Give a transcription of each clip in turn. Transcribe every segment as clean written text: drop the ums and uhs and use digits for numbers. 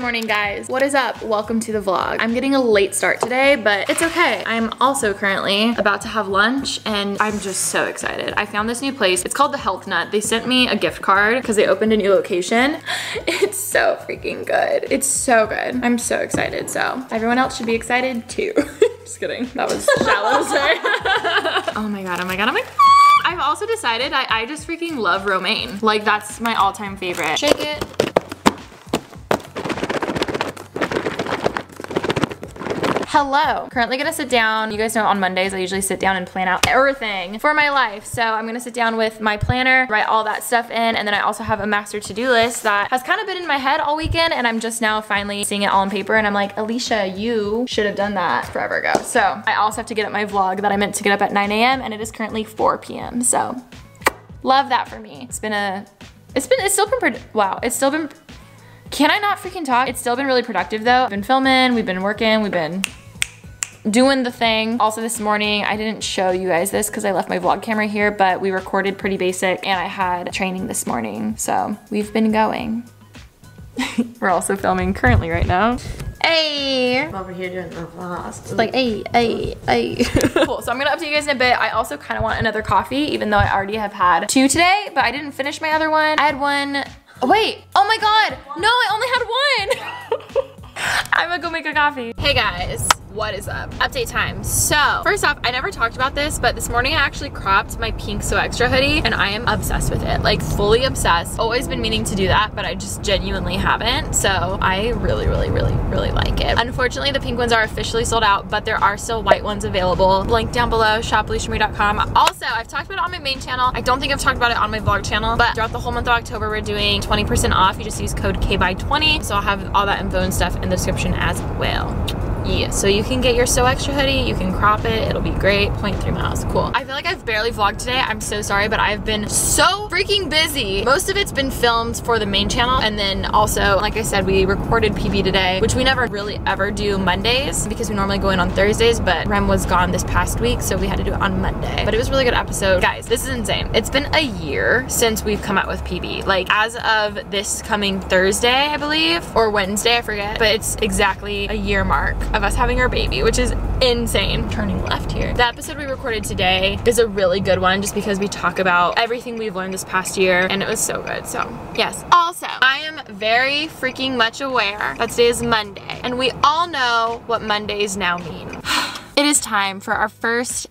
Good morning, guys. What is up? Welcome to the vlog. I'm getting a late start today, but it's okay. I'm also currently about to have lunch and I'm just so excited. I found this new place. It's called the Health Nut. They sent me a gift card because they opened a new location. It's so freaking good. It's so good. I'm so excited. So everyone else should be excited too. Just kidding. That was shallow, sorry. Oh my God, oh my God, oh my God. I've also decided I just freaking love romaine. Like, that's my all-time favorite. Shake it. Hello. Currently gonna sit down. You guys know on Mondays I usually sit down and plan out everything for my life. So I'm gonna sit down with my planner, write all that stuff in, and then I also have a master to-do list that has kind of been in my head all weekend and I'm just now finally seeing it all on paper and I'm like, Alisha, you should have done that forever ago. So I also have to get up my vlog that I meant to get up at 9 a.m. and it is currently 4 p.m. So love that for me. It's still been, can I not freaking talk? It's still been really productive though. I've been filming, we've been working, we've been doing the thing. Also this morning, I didn't show you guys this because I left my vlog camera here, but we recorded Pretty Basic and I had training this morning. So we've been going. We're also filming currently right now. Hey! I'm over here doing the vlog. Like, hey, hey, hey. Cool, so I'm gonna update you guys in a bit. I also kinda want another coffee, even though I already have had two today, but I didn't finish my other one. I had one, wait, oh my God. No, I only had one. I'm gonna go make a coffee. Hey guys, what is up? Update time. So first off, I never talked about this, but this morning I actually cropped my pink So Extra hoodie and I am obsessed with it, like fully obsessed. Always been meaning to do that, but I just genuinely haven't. So I really, really, really, really like it. Unfortunately, the pink ones are officially sold out, but there are still white ones available. Link down below, shopalishamarie.com. Also, I've talked about it on my main channel. I don't think I've talked about it on my vlog channel, but throughout the whole month of October, we're doing 20% off. You just use code KBY20. So I'll have all that info and stuff in the description as well. Yeah, so you can get your So Extra hoodie, you can crop it, it'll be great. 0.3 miles, cool. I feel like I've barely vlogged today, I'm so sorry, but I've been so freaking busy. Most of it's been filmed for the main channel, and then also, like I said, we recorded PB today, which we never really ever do Mondays, because we normally go in on Thursdays, but Rem was gone this past week, so we had to do it on Monday. But it was a really good episode. Guys, this is insane. It's been a year since we've come out with PB. Like, as of this coming Thursday, I believe, or Wednesday, I forget, but it's exactly a year mark of us having our baby, which is insane. Turning left here. The episode we recorded today is a really good one just because we talk about everything we've learned this past year and it was so good, so yes. Also, I am very freaking much aware that today is Monday and we all know what Mondays now mean. It is time for our first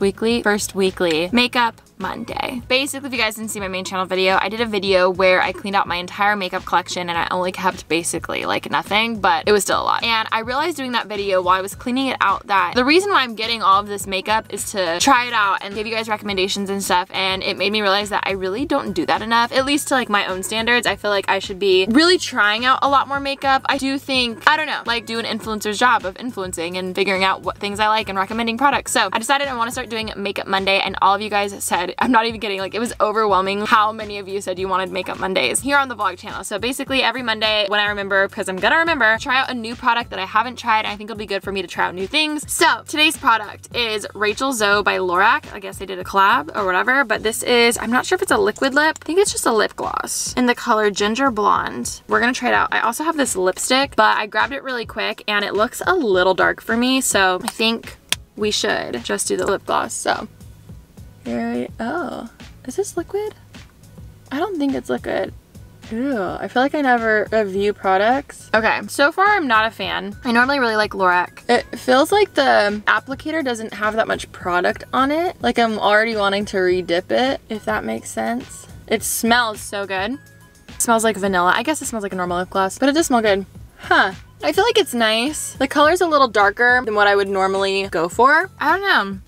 weekly makeup Monday. Basically, if you guys didn't see my main channel video, I did a video where I cleaned out my entire makeup collection and I only kept basically like nothing, but it was still a lot. And I realized doing that video while I was cleaning it out that the reason why I'm getting all of this makeup is to try it out and give you guys recommendations and stuff, and it made me realize that I really don't do that enough, at least to like my own standards. I feel like I should be really trying out a lot more makeup. I do think, I don't know, like do an influencer's job of influencing and figuring out what things I like and recommending products. So I decided I want to start doing Makeup Monday, and all of you guys said, I'm not even kidding, like it was overwhelming how many of you said you wanted Makeup Mondays here on the vlog channel. So basically every Monday when I remember, because I'm gonna remember, try out a new product that I haven't tried and I think it'll be good for me to try out new things. So today's product is Rachel Zoe by Lorac. I guess they did a collab or whatever, but this is, I'm not sure if it's a liquid lip. I think it's just a lip gloss in the color Ginger Blonde. We're gonna try it out. I also have this lipstick, but I grabbed it really quick and it looks a little dark for me. So I think we should just do the lip gloss, so. Oh, is this liquid? I don't think it's liquid. Ew, I feel like I never review products. Okay, so far I'm not a fan. I normally really like Lorac. It feels like the applicator doesn't have that much product on it. Like I'm already wanting to re-dip it, if that makes sense. It smells so good. It smells like vanilla. I guess it smells like a normal lip gloss, but it does smell good. Huh. I feel like it's nice. The color's a little darker than what I would normally go for. I don't know.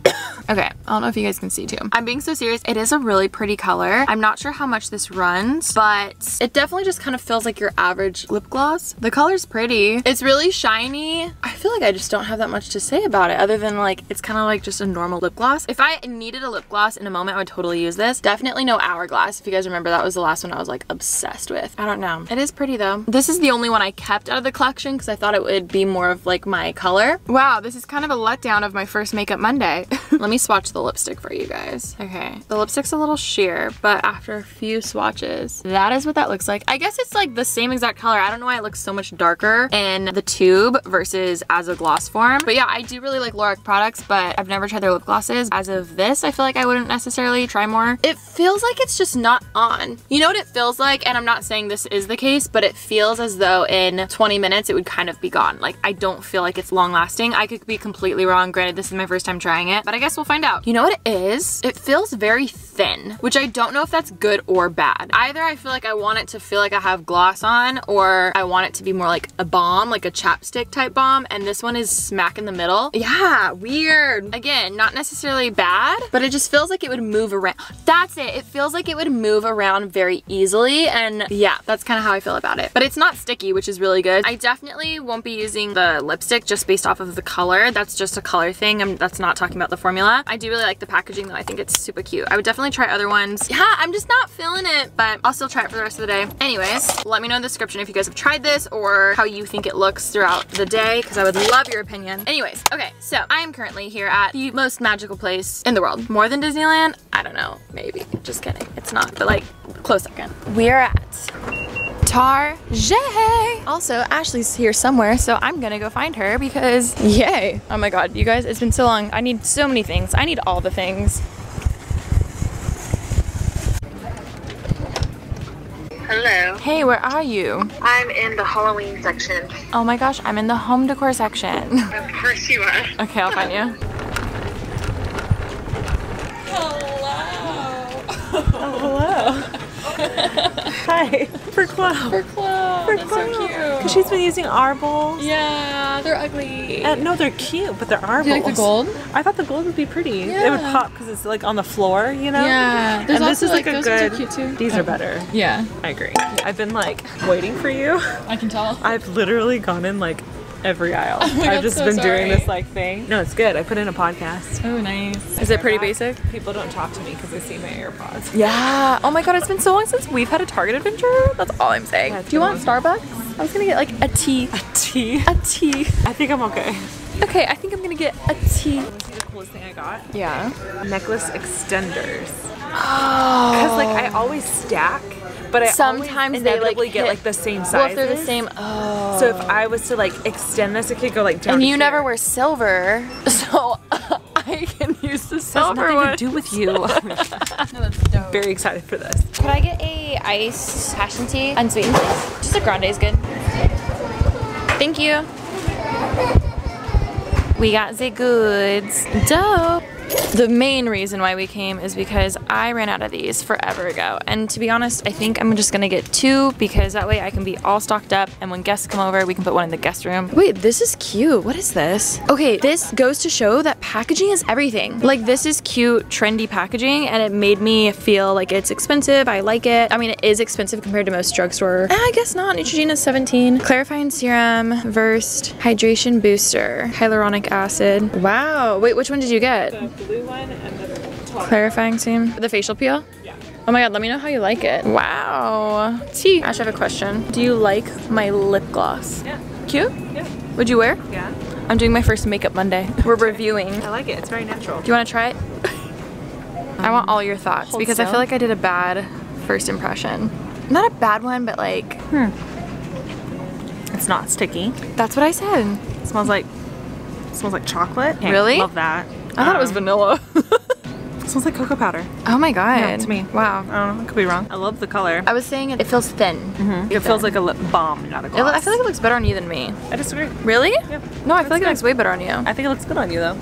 Okay, I don't know if you guys can see too. I'm being so serious. It is a really pretty color. I'm not sure how much this runs, but it definitely just kind of feels like your average lip gloss. The color's pretty. It's really shiny. I feel like I just don't have that much to say about it other than like, it's kind of like just a normal lip gloss. If I needed a lip gloss in a moment, I would totally use this. Definitely no Hourglass. If you guys remember, that was the last one I was like obsessed with. I don't know. It is pretty though. This is the only one I kept out of the collection because I thought it would be more of like my color. Wow, this is kind of a letdown of my first Makeup Monday. Let me swatch the lipstick for you guys. Okay, the lipstick's a little sheer, but after a few swatches, that is what that looks like. I guess it's like the same exact color. I don't know why it looks so much darker in the tube versus as a gloss form. But yeah, I do really like Lorac products, but I've never tried their lip glosses. As of this, I feel like I wouldn't necessarily try more. It feels like it's just not on. You know what it feels like? And I'm not saying this is the case, but it feels as though in 20 minutes it would kind of be gone. Like, I don't feel like it's long lasting. I could be completely wrong. Granted, this is my first time trying it, but I guess we'll find out. You know what it is? It feels very thin, which I don't know if that's good or bad. Either I feel like I want it to feel like I have gloss on, or I want it to be more like a balm, like a chapstick type balm, and this one is smack in the middle. Yeah, weird. Again, not necessarily bad, but it just feels like it would move around. That's it. It feels like it would move around very easily, and yeah, that's kind of how I feel about it. But it's not sticky, which is really good. I definitely won't be using the lipstick just based off of the color. That's just a color thing. That's not talking about the formula. I do really like the packaging though. I think it's super cute. I would definitely try other ones. Yeah, I'm just not feeling it, but I'll still try it for the rest of the day. Anyways, let me know in the description if you guys have tried this or how you think it looks throughout the day, because I would love your opinion. Anyways, okay, so I am currently here at the most magical place in the world. More than Disneyland? I don't know, maybe. Just kidding. It's not, but like, close second. We're at Tar-Jay. Also, Ashley's here somewhere, so I'm gonna go find her because yay. Oh my god, you guys, it's been so long. I need so many things. I need all the things. Hello. Hey, where are you? I'm in the Halloween section. Oh my gosh, I'm in the home decor section. Of course you are. Okay, I'll find you. Hello. Oh, hello. Hi. For Chloe. For Chloe. For Chloe. That's so cute. Because she's been using our bowls. Yeah, they're ugly. No, they're cute, but they're our bowls. Do you like the gold? I thought the gold would be pretty. Yeah. It would pop because it's like on the floor, you know? Yeah. There's and also this is like a those good. Are cute too. These are better. Yeah. I agree. I've been like waiting for you. I can tell. I've literally gone in like every aisle. Oh I've just so been sorry. Doing this like thing. No, it's good. I put in a podcast. Oh, nice. Is it pretty basic? People don't talk to me because they see my AirPods. Yeah. Oh my god, it's been so long since we've had a Target adventure. That's all I'm saying. Yeah, do you want Starbucks? I was gonna get like a tea. A tea? A tea. I think I'm okay. Okay, I think I'm gonna get a tea. You wanna see the coolest thing I got? Yeah. Necklace extenders. Oh. Because like I always stack. But I sometimes inevitably get like the same size. Well, if they're the same, oh. So if I was to like extend this, it could go like down. And you never wear silver, so I can use the silver one. Nothing to do with you. No, that's dope. Very excited for this. Could I get a iced passion tea, unsweetened, please? Just a grande is good. Thank you. We got the goods. Dope. The main reason why we came is because I ran out of these forever ago, and to be honest, I think I'm just gonna get two because that way I can be all stocked up, and when guests come over, we can put one in the guest room. Wait, this is cute. What is this? Okay, this goes to show that packaging is everything. Like, this is cute, trendy packaging, and it made me feel like it's expensive. I like it. I mean, it is expensive compared to most drugstore. I guess not. Neutrogena is $17. Clarifying serum, versed, hydration booster, hyaluronic acid. Wow. Wait, which one did you get? Blue one and the clarifying seam. The facial peel? Yeah. Oh my god, let me know how you like it. Wow. See, Ash, I have a question. Do you like my lip gloss? Yeah. Cute? Yeah. Would you wear? Yeah. I'm doing my first Makeup Monday. We're reviewing. I like it. It's very natural. Do you want to try it? I want all your thoughts because still. I feel like I did a bad first impression. Not a bad one, but like... It's not sticky. That's what I said. It smells like... It smells like chocolate. Hey, really? Love that. I thought it was vanilla. It smells like cocoa powder. Oh my god. Yeah, to me. Wow. I don't know. I could be wrong. I love the color. I was saying it feels thin. Mm-hmm. It feels like a lip balm, not a gloss. I feel like it looks better on you than me. I disagree. Really? Yeah. No, I feel like it looks way better on you. I think it looks good on you though.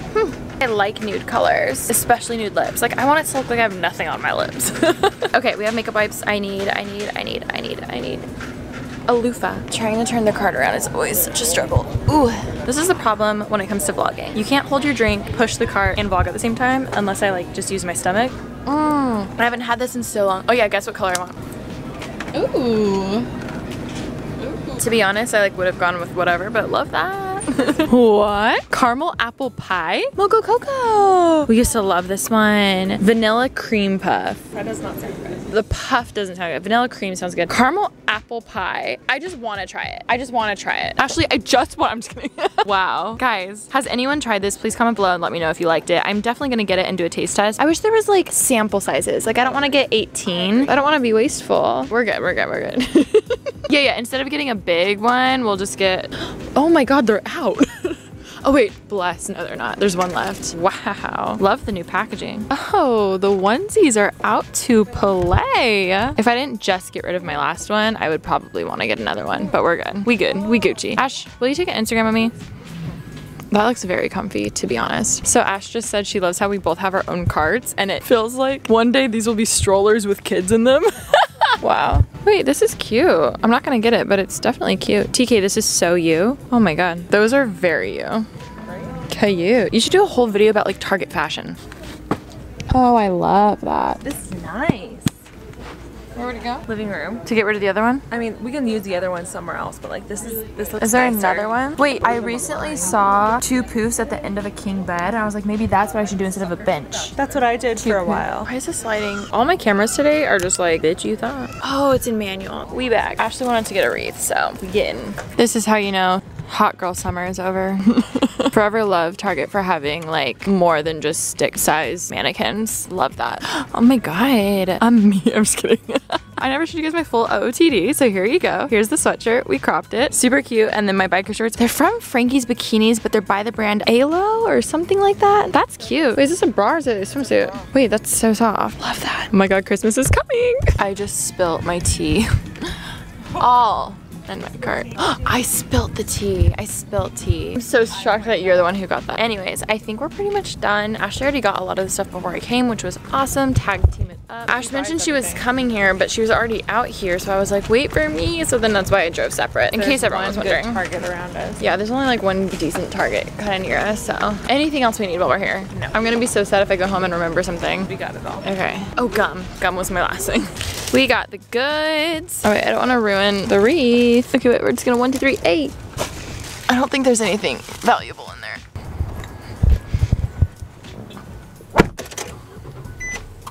I like nude colors, especially nude lips. Like, I want it to look like I have nothing on my lips. Okay, we have makeup wipes. I need a loofah. Trying to turn the card around is always such a struggle. Ooh, this is the problem when it comes to vlogging. You can't hold your drink, push the cart, and vlog at the same time unless I like just use my stomach. I haven't had this in so long. Oh yeah, guess what color I want. Ooh. To be honest, I like would have gone with whatever, but love that. What? Caramel apple pie? Moco cocoa. We used to love this one. Vanilla cream puff. That does not sound good. The puff doesn't sound good. Vanilla cream sounds good. Caramel apple pie. I just want to try it. I just want to try it. Actually, I'm just kidding. Wow. Guys, has anyone tried this? Please comment below and let me know if you liked it. I'm definitely going to get it and do a taste test. I wish there was like sample sizes. Like I don't want to get 18. I don't want to be wasteful. We're good. We're good. We're good. Yeah. Instead of getting a big one, we'll just get, oh my God, they're out. Oh wait, bless. No, they're not. There's one left. Wow. Love the new packaging. Oh, the onesies are out to play. If I didn't just get rid of my last one, I would probably want to get another one, but we're good. We good. We Gucci. Ash, will you take an Instagram of me? That looks very comfy, to be honest. So Ash just said she loves how we both have our own carts, and it feels like one day these will be strollers with kids in them. Wow. Wait, this is cute. I'm not gonna get it, but it's definitely cute. TK, this is so you. Oh my God. Those are very you. Cute. You should do a whole video about like Target fashion. Oh, I love that. This is nice. Where would it go? Living room. To get rid of the other one? I mean, we can use the other one somewhere else, but like this looks nicer. Is there another one? Wait, I recently saw two poofs at the end of a king bed, and I was like, maybe that's what I should do instead of a bench. That's what I did for a while. Why is this lighting? All my cameras today are just like, bitch, you thought. Oh, it's in manual. We back. Ashley wanted to get a wreath, so we getting. This is how you know hot girl summer is over. Forever love Target for having like more than just stick size mannequins. Love that. Oh my God. I'm just kidding. I never showed you guys my full OOTD, so here you go. Here's the sweatshirt. We cropped it. Super cute. And then my biker shorts. They're from Frankie's Bikinis, but they're by the brand Alo or something like that. That's cute. Wait, is this a bra or is it a swimsuit? Wait, that's so soft. Love that. Oh my God, Christmas is coming. I just spilt my tea. All. And my cart. I spilled the tea. I spilled tea. I'm so shocked that you're the one who got that. Anyways, I think we're pretty much done. Ashley already got a lot of the stuff before I came, which was awesome. Tag team it up. Ash mentioned she was coming here, but she was already out here, so I was like, wait for me. So then that's why I drove separate, in case everyone was wondering. There's one good Target around us. Yeah, there's only like one decent Target kind of near us, so. Anything else we need while we're here? No. I'm gonna be so sad if I go home and remember something. We got it all. Okay. Oh, gum. Gum was my last thing. We got the goods. Oh wait, I don't wanna ruin the wreath. Okay, wait, we're just gonna 1, 2, 3, 8. I don't think there's anything valuable in there.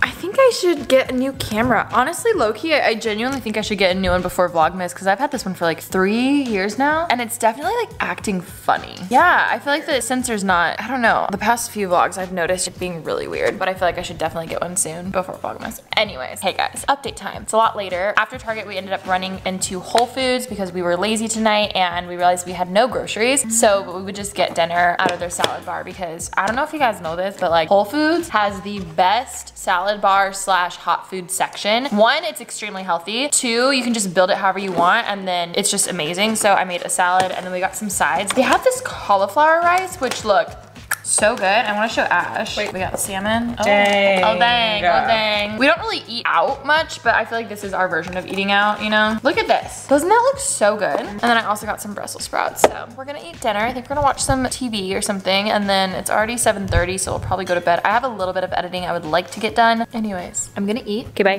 I think I should get a new camera. Honestly, low-key, I genuinely think I should get a new one before Vlogmas because I've had this one for like 3 years now and it's definitely like acting funny. Yeah, I feel like the sensor's not, I don't know. The past few vlogs I've noticed it being really weird, but I feel like I should definitely get one soon before Vlogmas. Anyways, hey guys, update time. It's a lot later. After Target, we ended up running into Whole Foods because we were lazy tonight and we realized we had no groceries. So we would just get dinner out of their salad bar because I don't know if you guys know this, but like Whole Foods has the best salad bar / hot food section. One, it's extremely healthy. Two, you can just build it however you want and then it's just amazing. So I made a salad and then we got some sides. They have this cauliflower rice, which looked so good. I want to show Ash. Wait, we got salmon. Oh dang. Oh dang. Oh dang. We don't really eat out much, but I feel like this is our version of eating out, you know? Look at this. Doesn't that look so good? And then I also got some Brussels sprouts. So we're gonna eat dinner. I think we're gonna watch some TV or something. And then it's already 7:30, so we'll probably go to bed. I have a little bit of editing I would like to get done. Anyways, I'm gonna eat. Okay, bye.